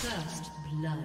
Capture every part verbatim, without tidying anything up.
First blood.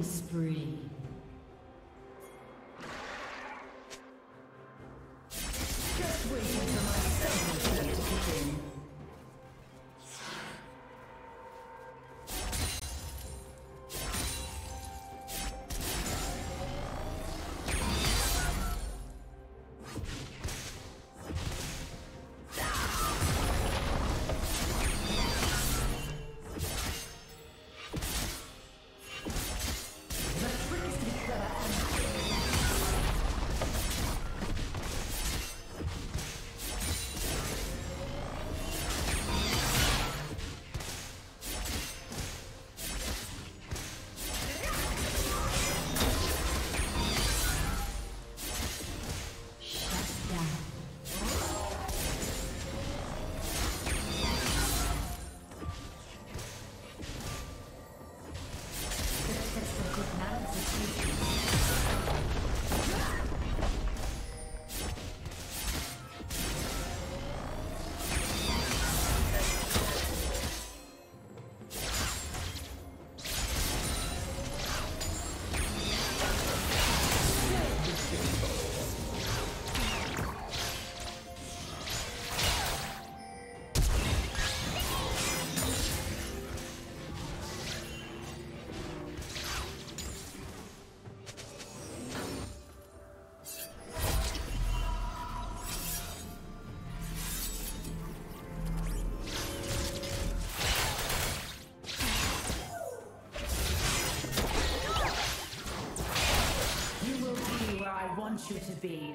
Killing spree. Just waiting for my second to begin. You to be.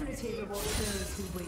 Those who wait.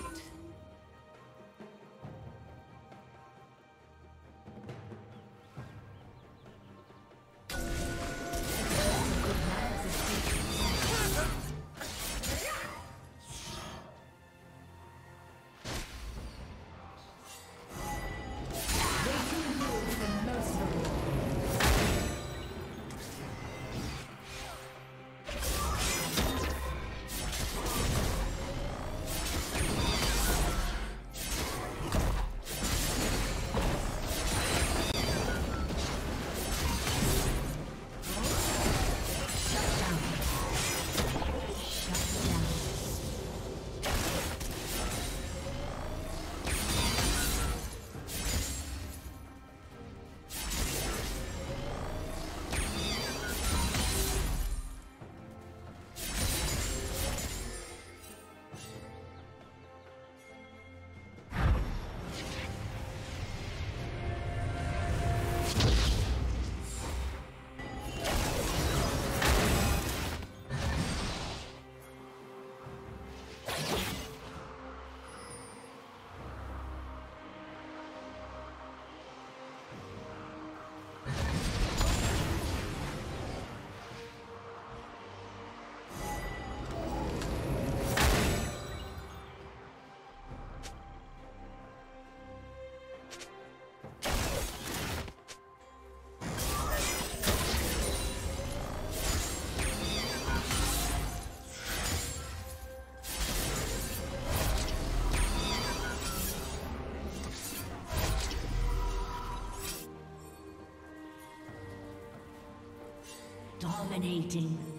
Dominating.